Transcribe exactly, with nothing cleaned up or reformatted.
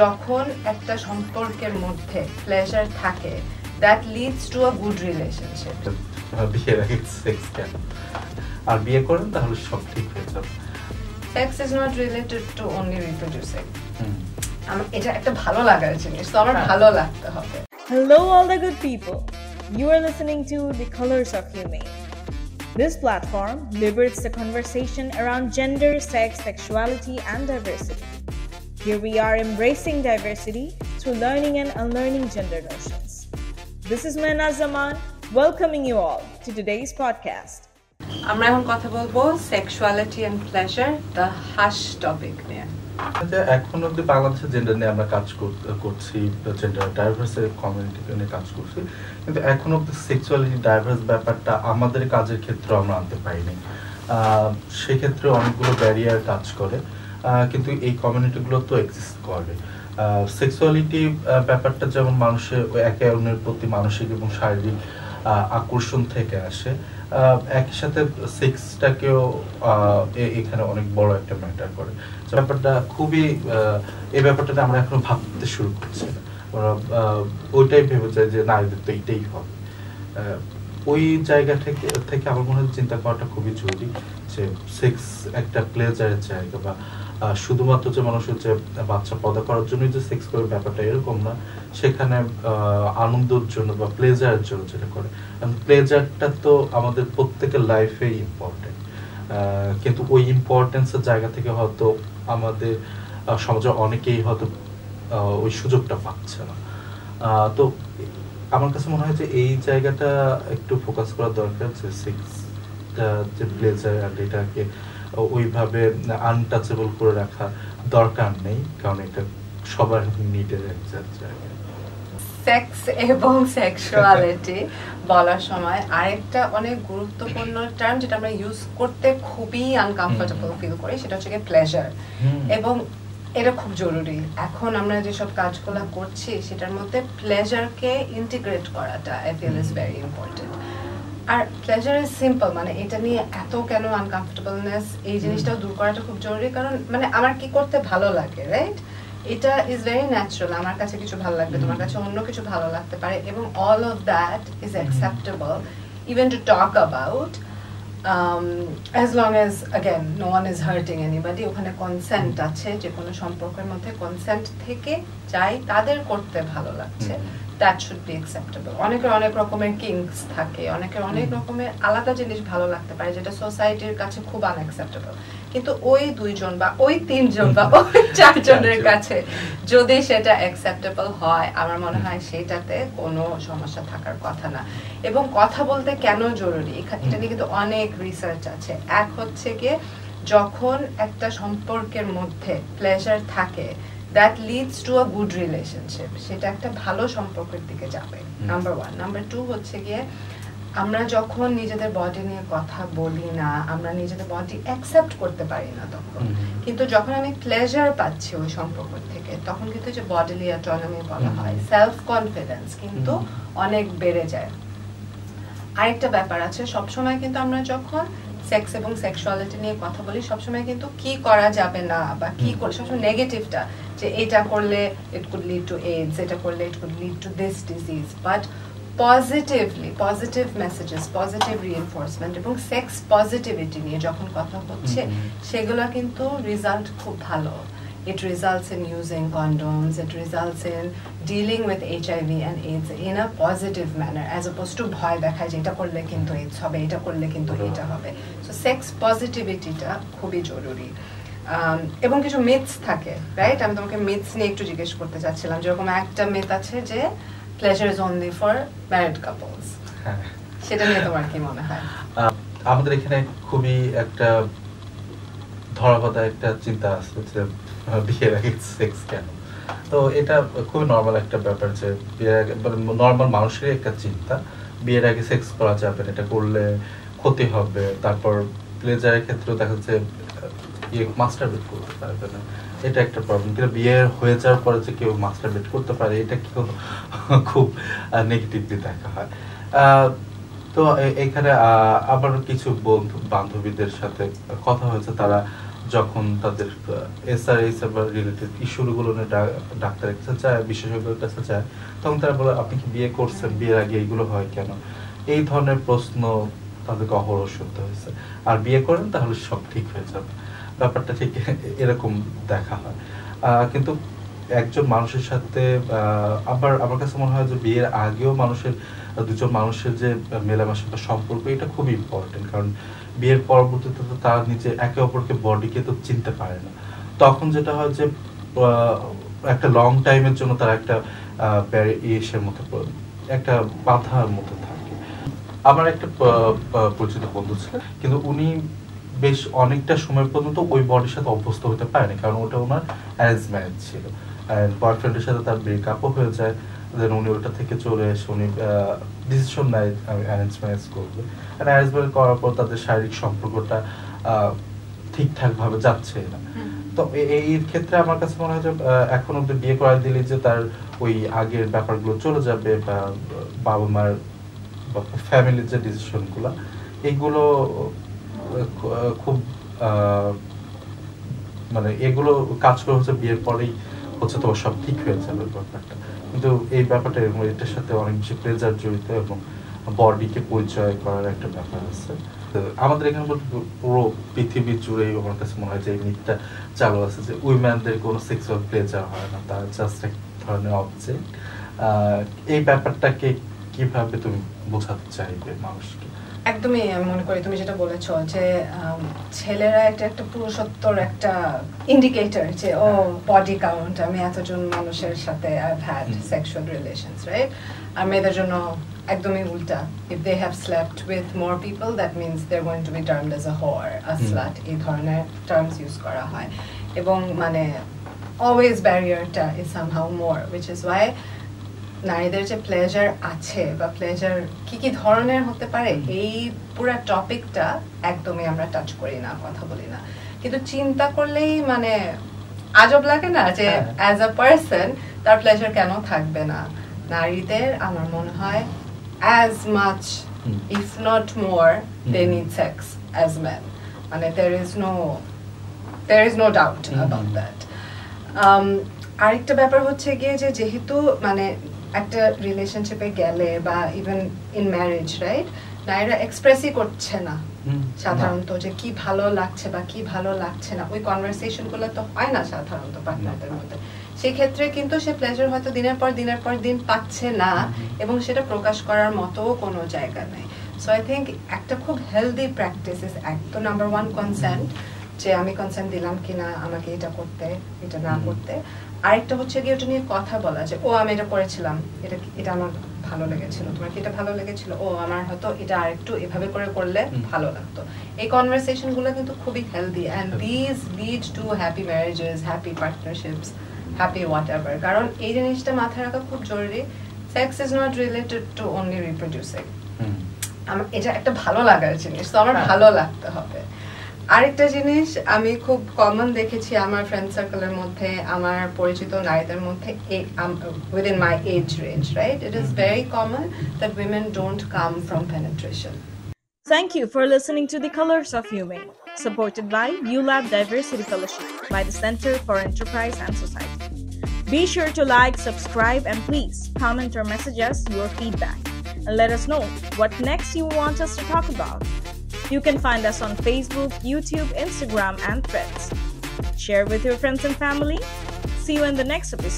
যখন একটা সম্পর্কের মধ্যে pleasure থাকে, that leads to a good relationship. আর বিয়ে করেন তাহলে সব ঠিক হয়ে যাবে। Sex is not related to only reproducing. এটা একটা ভালো লাগার জিনিস, তো আমার ভালো লাগতে হবে। Hello all the good people. You are listening to The Colors of Humane. This platform liberates the conversation around gender, sex, sexuality and diversity. Here we are embracing diversity through learning and unlearning gender notions. This is Mehana Zaman welcoming you all to today's podcast. আমরা এখন কথা বলবো sexuality and pleasure, the hush topic নিয়ে। এখন অব্দি বাংলাদেশের gender নিয়ে আমরা কাজ করছি, জেন্ডার ডাইভার্স কমিউনিটি নিয়ে কাজ করছি, কিন্তু এখন অব্দি সেক্সুয়ালিটি ডাইভার্স ব্যাপারটা আমাদের কাজের ক্ষেত্রে আমরা আনতে পারিনি। সেক্ষেত্রে অনেকগুলো ব্যারিয়ার কাজ করে, কিন্তু এই কমিউনিটিগুলো তো এক্সিস্ট করে। সেক্সুয়ালিটি ব্যাপারটা যেমন মানুষের একে অন্যের প্রতি মানসিক এবং শারীরিক আকর্ষণ থেকে আসে, একই সাথে সেক্সটাকেও এখানে অনেক বড় একটা ম্যাটার করে। ব্যাপারটা খুবই, এই ব্যাপারটাতে আমরা এখনো ভাবতে শুরু করছি না, ওরা ওইটাই ভেবে যায় যে নারীদের তো এইটাই হবে। ওই জায়গা থেকে থেকে আমার মনে হয় চিন্তা করাটা খুবই জরুরি যে সেক্স একটা প্লেজারের জায়গা, বা শুধুমাত্র যে মানুষ হচ্ছে বাচ্চা পয়দা করার জন্যই যে সেক্স করে ব্যাপারটা এরকম না। সেখানে আনন্দের জন্য বা প্লেজারের জন্য যেটা করে, প্লেজারটা তো আমাদের প্রত্যেকের লাইফে ইম্পর্টেন্ট, কিন্তু ওই ইম্পর্টেন্সের জায়গা থেকে হয়তো আমাদের সমাজে অনেকেই হয়তো ওই সুযোগটা পাচ্ছে না। তো আমার কাছে মনে হয় যে এই জায়গাটা একটু ফোকাস করা দরকার যে সেক্সটা যে প্লেজার আর এটাকে ওইভাবে আনটাচেবল করে রাখা দরকার নেই, কারণ এটা সবার নিডের একজাত জায়গা। সেক্স এবং সেক্সুয়ালিটি বলার সময় আরেকটা অনেক গুরুত্বপূর্ণ টার্ম যেটা আমরা ইউজ করতে খুবই আনকমফোর্টেবল ফিল করি, সেটা হচ্ছে প্লেজার, এবং এটা খুব জরুরি। এখন আমরা যেসব কাজগুলো করছি সেটার মধ্যে প্লেজারকে ইন্টিগ্রেট করাটা I feel is very important. আর প্লেজার ইজ সিম্পল, মানে এটা নিয়ে এত কেন আনকমফোর্টেবলনেস, এই জিনিসটাও দূর করাটা খুব জরুরি। কারণ মানে আমার কি করতে ভালো লাগে, রাইট, এটা ইজ ভেরি ন্যাচারাল। আমার কাছে কিছু ভালো লাগবে, তোমার কাছে অন্য কিছু ভালো লাগতে পারে, এবং all of that is acceptable even to talk about, as long as again no one is hurting anybody. ওখানে কনসেন্ট আছে, যে কোনো সম্পর্কের মধ্যে কনসেন্ট থেকে যাই তাদের করতে ভালো লাগছে, that should be acceptable. অনেকের অনেক রকমের কিংস থাকে, অনেকের অনেক রকমের আলাদা জিনিস ভালো লাগতে পারে যেটা সোসাইটির কাছে খুব আনএক্সেপ্টেবল, কিন্তু ওই দুইজন বা ওই তিনজন বা ওই চারজনের কাছে যদি সেটা অ্যাকসেপ্টেবল হয়, আমার মনে হয় সেটাতে কোনো সমস্যা থাকার কথা না। এবং কথা বলতে কেন জরুরি, এটা নিয়ে কিন্তু অনেক রিসার্চ আছে। এক হচ্ছে গিয়ে যখন একটা সম্পর্কের মধ্যে প্লেজার থাকে, that leads to a good relationship, সেটা একটা ভালো সম্পর্কের দিকে যাবে, নাম্বার ওয়ান। নাম্বার টু হচ্ছে গিয়ে আমরা যখন নিজেদের বডি নিয়ে কথা বলি না, আমরা নিজেদের বডি অ্যাকসেপ্ট করতে পারি না তখন, কিন্তু যখন আমি প্লেজার পাচ্ছি ওই সম্পর্ক থেকে, তখন কিন্তু যে বডিলি অটোনমি বলা হয়, সেলফ কনফিডেন্স কিন্তু অনেক বেড়ে যায়। আরেকটা ব্যাপার আছে, সবসময় কিন্তু আমরা যখন সেক্স এবং সেক্সুয়ালিটি নিয়ে কথা বলি, সবসময় কিন্তু কি করা যাবে না বা কি করে, সবসময় নেগেটিভটা, যে এটা করলে it could lead to AIDS, এটা করলে it could lead to this disease, but positively, positive messages, positive reinforcement এবং সেক্স পজিটিভিটি নিয়ে যখন কথা হচ্ছে, সেগুলো কিন্তু রেজাল্ট খুব ভালো। It results in using condoms, it results in dealing with H I V and AIDS in a positive manner, as opposed to ভয় দেখায় যে এটা করলে কিন্তু AIDS হবে, এটা করলে কিন্তু এটা হবে। So sex positivity টা খুবই জরুরি। এবং কিছু মিথস থাকে, রাইট, আমি তোমাকে মিথস নিয়ে একটু জিজ্ঞেস করতে চাচ্ছিলাম। যেরকম একটা মিথ আছে যে pleasure is only for married couples, সেটা নিয়ে তোমার কি মনে হয়? আমাদের এখানে খুবই একটা ধরাবাধা একটা চিন্তা আছে যে বিয়ের আগে সেক্স কেন, তো এটা খুবই নর্মাল একটা ব্যাপার, যে বিয়ের আগে নর্মাল মানুষেরই একটা চিন্তা, বিয়ের আগে সেক্স করা যাবে না, এটা করলে ক্ষতি হবে। তারপর প্লেজারের ক্ষেত্রেও দেখা যাচ্ছে ইয়ে মাস্টারবেট করতে পারবে না, এটা একটা প্রবলেম। কিন্তু বিয়ে হয়ে যাওয়ার পরে যে কেউ মাস্টারবেট করতে পারে, এটা কেউ খুব নেগেটিভলি দেখা হয়। তো এখানে আবার কিছু বন্ধু বান্ধবীদের সাথে কথা হয়েছে, তারা যখন তাদের এসআরএস আবার রিলেটেড ইস্যুগুলো নিয়ে ডাক্তারের কাছে যায় বিশেষজ্ঞের কাছে যায় তখন তারা বলে আপনি কি বিয়ে করছেন বিয়ের আগে এগুলো হয় কেন এই ধরনের প্রশ্ন তাদেরকে অহরহ শুনতে হয়েছে আর বিয়ে করেন তাহলে সব ঠিক হয়ে যাবে ব্যাপারটা ঠিক এরকম দেখা হয় কিন্তু একজন মানুষের সাথে আবার আমার কাছে মনে হয় যে বিয়ের আগেও মানুষের দুজন মানুষের যে মেলামেশার সম্পর্ক এটা খুব ইম্পর্টেন্ট কারণ বিয়ের পরবর্তীতে তো তারা নিজে একে অপরকে বডিকে তো চিনতে পারে না তখন যেটা হয় যে একটা লং টাইমের জন্য তারা একটা ব্যারিয়েশনের মতো একটা বাধার মতো থাকে আমার একটা পরিচিত বন্ধু ছিল কিন্তু উনি বেশ অনেকটা সময় পর্যন্ত ওই বডির সাথে অভ্যস্ত হতে পারেনি কারণ ওটা ওনার অ্যারেঞ্জ ম্যারেজ ছিল অ্যান্ড বয়ফ্রেন্ডের সাথে তার ব্রেকআপও হয়ে যায় দেন উনি ওটা থেকে চলে এসে উনি ডিসিশন নেয় অ্যারেঞ্জ ম্যারেজ করবে অ্যান্ড অ্যারেঞ্জ ম্যারেজ করার পর তাদের শারীরিক সম্পর্কটা ঠিকঠাকভাবে যাচ্ছে না তো এই ক্ষেত্রে আমার কাছে মনে হয় যে এখন অব্দি বিয়ে করাই দিলে যে তার ওই আগের ব্যাপারগুলো চলে যাবে বা বাবা মার বা ফ্যামিলির যে ডিসিশনগুলো এগুলো খুব মানে এগুলো কাজ করে হচ্ছে বিয়ের পরেই হচ্ছে তোমার সব ঠিক হয়ে যাবে ব্যাপারটা কিন্তু এই ব্যাপারটা এটার সাথে অনেক বেশি প্লেজার জড়িত এবং বডিকে পরিচয় করার একটা ব্যাপার আছে আমাদের এখানে পুরো পৃথিবী জুড়েই আমার কাছে মনে হয় যে এই মিথটা চালু আছে যে উইমেনদের কোনো সেক্সুয়াল প্লেজার হয় না তার জাস্ট এক ধরনের অবজেক্ট এই ব্যাপারটাকে কিভাবে তুমি বোঝাতে চাইবে মানুষকে একদমই আমি মনে করি তুমি যেটা বলেছো যে ছেলেরা একটা একটা পুরুষত্বর একটা ইন্ডিকেটর যে ও বডি কাউন্ট আমি এতজন মানুষের সাথে I've had sexual relations right আর মেয়েদের জন্য একদমই উল্টা if they have slept with more people that means they are going to be termed as a whore a slut এই ধরনের টার্মস ইউজ করা হয় এবং মানে অলওয়েজ ব্যারিয়ারটা is somehow more which is why নারীদের যে প্লেজার আছে বা প্লেজার কি কি ধরনের হতে পারে এই পুরো টপিকটা একদমই আমরা টাচ করি না কথা বলি না কিন্তু চিন্তা করলেই মানে আজব লাগে না যে অ্যাজ আ পার্সন তার প্লেজার কেন থাকবে না নারীদের আমার মনে হয় as much if not more they need sex as men মানে there is no there is no doubt about that আরেকটা ব্যাপার হচ্ছে গিয়ে যে যেহেতু মানে একটা রিলেশনশিপে গেলে বা ইভেন ইন ম্যারেজ রাইট নারীরা এক্সপ্রেসই করছে না সাধারণত যে কি ভালো লাগছে বা কি ভালো লাগছে না ওই কনভারসেশনগুলো তো হয় না সাধারণত পার্টনারদের মধ্যে সেই ক্ষেত্রে কিন্তু সে প্লেজার হয়তো দিনের পর দিনের পর দিন পাচ্ছে না এবং সেটা প্রকাশ করার মতো কোনো জায়গা নেই সো আই থিঙ্ক একটা খুব হেলদি প্র্যাকটিস ইজ এক তো নাম্বার ওয়ান কনসেন্ট যে আমি কনসেন্ট দিলাম কিনা আমাকে এটা করতে এটা না করতে আরেকটা হচ্ছে গিয়ে ওটা নিয়ে কথা বলা যে ও আমি এটা করেছিলাম এটা এটা আমার ভালো লেগেছিল তোমার কি এটা ভালো লেগেছিল ও আমার হয়তো এটা আরেকটু এভাবে করে করলে ভালো লাগতো এই কনভারসেশনগুলো কিন্তু খুবই healthy and these lead to happy marriages happy partnerships happy whatever কারণ এই জিনিসটা মাথায় রাখা খুব জরুরি sex is not related to only reproducing আমার এটা একটা ভালো লাগার জিনিস তো আমার ভালো লাগতে হবে আরেকটা জিনিস আমি খুব কমন দেখেছি আমার ফ্রেন্ড সার্কেলের মধ্যে আমার পরিচিত নারীদের within my age range, right? It is very common that women don't come from penetration. Thank you for listening to The Colors of Humane, supported by ULab Diversity Fellowship by the Center for Enterprise and Society. Be sure to like, subscribe, and please comment or message us your feedback. And let us know what next you want us to talk about. You can find us on Facebook, YouTube, Instagram, and Threads. Share with your friends and family. See you in the next episode.